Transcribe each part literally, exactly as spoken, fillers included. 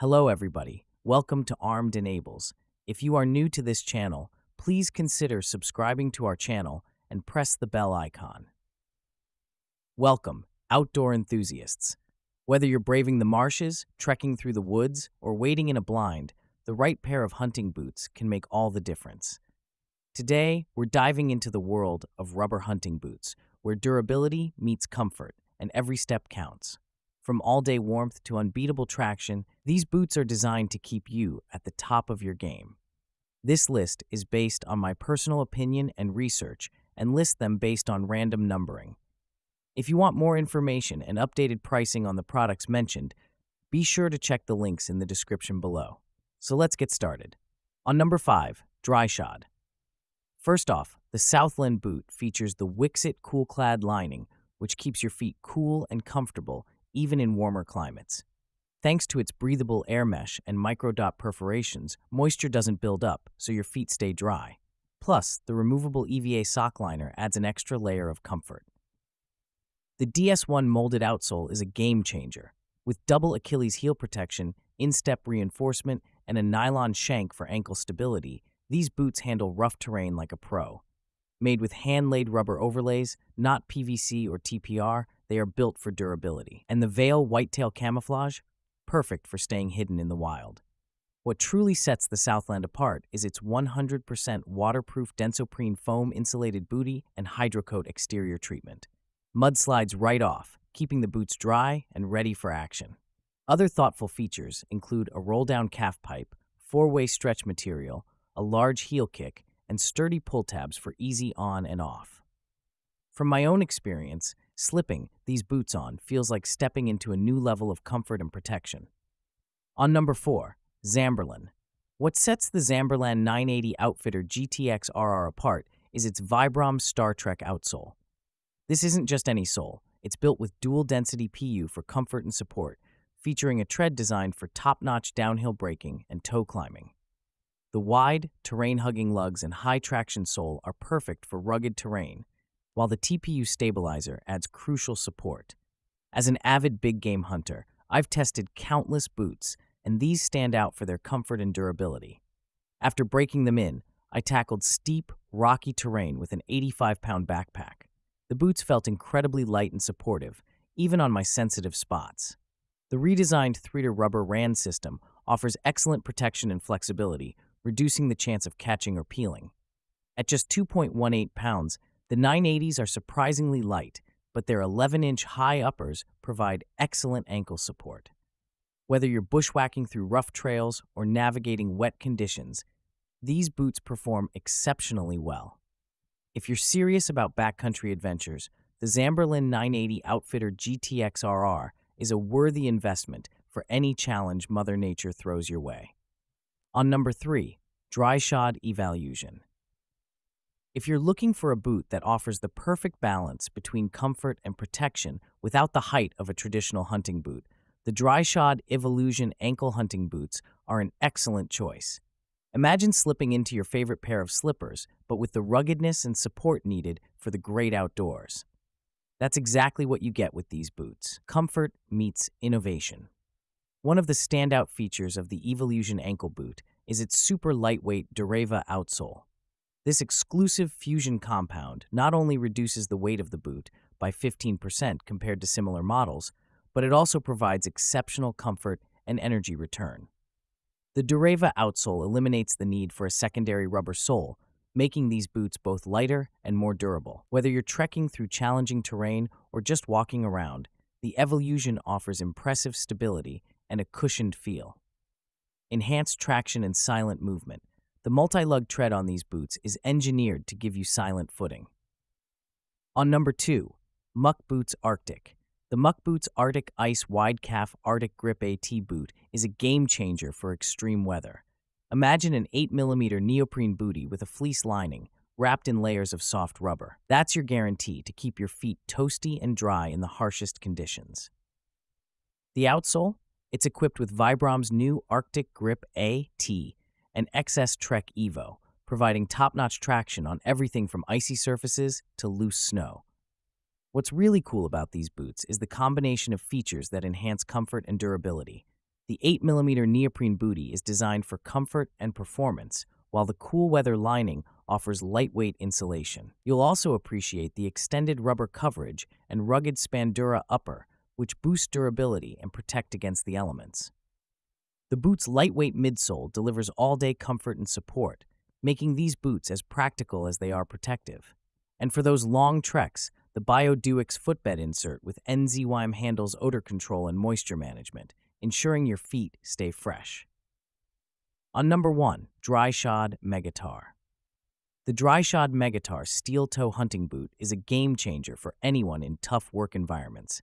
Hello everybody, welcome to Armed And Ables. If you are new to this channel, please consider subscribing to our channel and press the bell icon. Welcome, outdoor enthusiasts. Whether you're braving the marshes, trekking through the woods, or wading in a blind, the right pair of hunting boots can make all the difference. Today, we're diving into the world of rubber hunting boots, where durability meets comfort, and every step counts. From all-day warmth to unbeatable traction, these boots are designed to keep you at the top of your game. This list is based on my personal opinion and research, and lists them based on random numbering. If you want more information and updated pricing on the products mentioned, be sure to check the links in the description below. So let's get started. On number five, Dryshod. First off, the Southland boot features the Wixit Coolclad lining, which keeps your feet cool and comfortable even in warmer climates. Thanks to its breathable air mesh and microdot perforations, moisture doesn't build up, so your feet stay dry. Plus, the removable E V A sock liner adds an extra layer of comfort. The D S one molded outsole is a game changer, with double Achilles heel protection, instep reinforcement, and a nylon shank for ankle stability. These boots handle rough terrain like a pro. Made with hand-laid rubber overlays, not P V C or T P R, they are built for durability. And the Veil Whitetail camouflage? Perfect for staying hidden in the wild. What truly sets the Southland apart is its one hundred percent waterproof Densoprene foam insulated bootie and HydraCoat exterior treatment. Mud slides right off, keeping the boots dry and ready for action. Other thoughtful features include a roll-down calf pipe, four-way stretch material, a large heel kick, and sturdy pull tabs for easy on and off. From my own experience, slipping these boots on feels like stepping into a new level of comfort and protection. On number four, Zamberlan. What sets the Zamberlan nine eighty Outfitter G T X R R apart is its Vibram Star Trek outsole. This isn't just any sole, it's built with dual-density P U for comfort and support, featuring a tread designed for top-notch downhill braking and toe climbing. The wide, terrain-hugging lugs and high-traction sole are perfect for rugged terrain, while the T P U stabilizer adds crucial support. As an avid big-game hunter, I've tested countless boots, and these stand out for their comfort and durability. After breaking them in, I tackled steep, rocky terrain with an eighty-five pound backpack. The boots felt incredibly light and supportive, even on my sensitive spots. The redesigned three D rubber R A N system offers excellent protection and flexibility, reducing the chance of catching or peeling. At just two point one eight pounds, the nine eighties are surprisingly light, but their eleven inch high uppers provide excellent ankle support. Whether you're bushwhacking through rough trails or navigating wet conditions, these boots perform exceptionally well. If you're serious about backcountry adventures, the Zamberlan nine eighty Outfitter G T X R R is a worthy investment for any challenge Mother Nature throws your way. On number three, Dryshod Evolution. If you're looking for a boot that offers the perfect balance between comfort and protection without the height of a traditional hunting boot, the Dryshod Evolution ankle hunting boots are an excellent choice. Imagine slipping into your favorite pair of slippers, but with the ruggedness and support needed for the great outdoors. That's exactly what you get with these boots. Comfort meets innovation. One of the standout features of the Evolution ankle boot is its super lightweight Dureva outsole. This exclusive fusion compound not only reduces the weight of the boot by fifteen percent compared to similar models, but it also provides exceptional comfort and energy return. The Dureva outsole eliminates the need for a secondary rubber sole, making these boots both lighter and more durable. Whether you're trekking through challenging terrain or just walking around, the Evolution offers impressive stability and a cushioned feel. Enhanced traction and silent movement. The multi-lug tread on these boots is engineered to give you silent footing. On number two, Muck Boots Arctic. The Muck Boots Arctic Ice Wide Calf Arctic Grip A T boot is a game changer for extreme weather. Imagine an eight millimeter neoprene bootie with a fleece lining wrapped in layers of soft rubber. That's your guarantee to keep your feet toasty and dry in the harshest conditions. The outsole? It's equipped with Vibram's new Arctic Grip A T and X S Trek Evo, providing top-notch traction on everything from icy surfaces to loose snow. What's really cool about these boots is the combination of features that enhance comfort and durability. The eight millimeter neoprene bootie is designed for comfort and performance, while the cool weather lining offers lightweight insulation. You'll also appreciate the extended rubber coverage and rugged Spandura upper, which boost durability and protect against the elements. The boot's lightweight midsole delivers all-day comfort and support, making these boots as practical as they are protective. And for those long treks, the BioDuex footbed insert with N Z Y M E handles odor control and moisture management, ensuring your feet stay fresh. On number one, Dryshod Megatar. The Dryshod Megatar steel-toe hunting boot is a game-changer for anyone in tough work environments.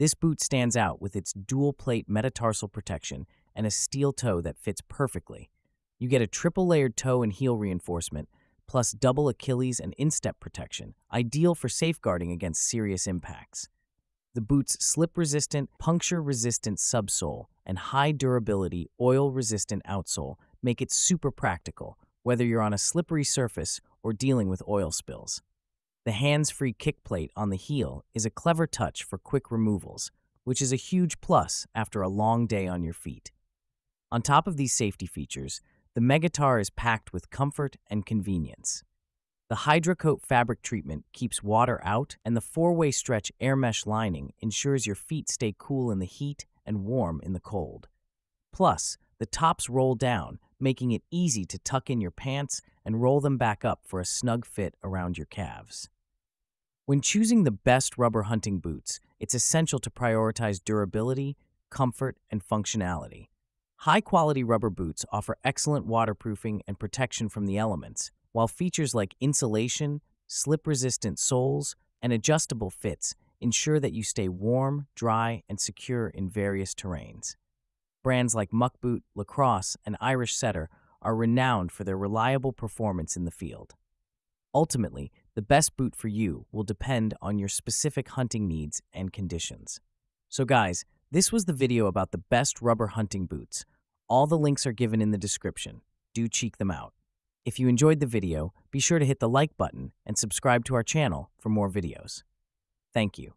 This boot stands out with its dual-plate metatarsal protection and a steel toe that fits perfectly. You get a triple-layered toe and heel reinforcement, plus double Achilles and instep protection, ideal for safeguarding against serious impacts. The boot's slip-resistant, puncture-resistant subsole and high-durability, oil-resistant outsole make it super practical, whether you're on a slippery surface or dealing with oil spills. The hands-free kick plate on the heel is a clever touch for quick removals, which is a huge plus after a long day on your feet. On top of these safety features, the Megatar is packed with comfort and convenience. The HydraCoat fabric treatment keeps water out, and the four-way stretch air mesh lining ensures your feet stay cool in the heat and warm in the cold. Plus, the tops roll down, making it easy to tuck in your pants and roll them back up for a snug fit around your calves. When choosing the best rubber hunting boots, it's essential to prioritize durability, comfort, and functionality. High-quality rubber boots offer excellent waterproofing and protection from the elements, while features like insulation, slip-resistant soles, and adjustable fits ensure that you stay warm, dry, and secure in various terrains. Brands like Muck Boots, LaCrosse, and Irish Setter are renowned for their reliable performance in the field. Ultimately, the best boot for you will depend on your specific hunting needs and conditions. So guys, this was the video about the best rubber hunting boots. All the links are given in the description. Do check them out. If you enjoyed the video, be sure to hit the like button and subscribe to our channel for more videos. Thank you.